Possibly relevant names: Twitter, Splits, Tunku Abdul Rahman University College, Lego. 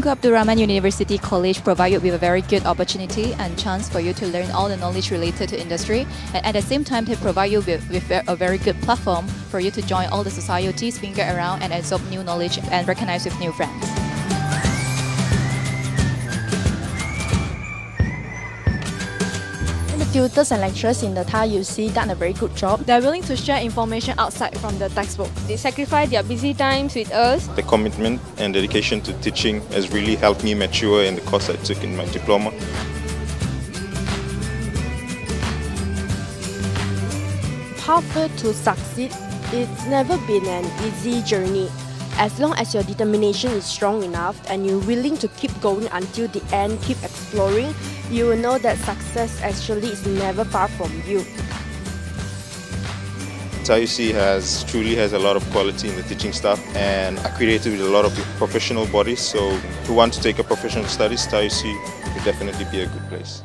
Tunku Abdul Rahman University College provides you with a very good opportunity and chance for you to learn all the knowledge related to industry, and at the same time they provide you with a very good platform for you to join all the societies, finger around and absorb new knowledge and recognize with new friends. Tutors and lecturers in the TAUC done a very good job. They're willing to share information outside from the textbook. They sacrifice their busy times with us. The commitment and dedication to teaching has really helped me mature in the course I took in my diploma. Pathway to succeed, it's never been an easy journey. As long as your determination is strong enough and you're willing to keep going until the end, keep exploring, you will know that success actually is never far from you. TAUC truly has a lot of quality in the teaching staff and accredited with a lot of professional bodies, so if you want to take a professional studies, TAUC will definitely be a good place.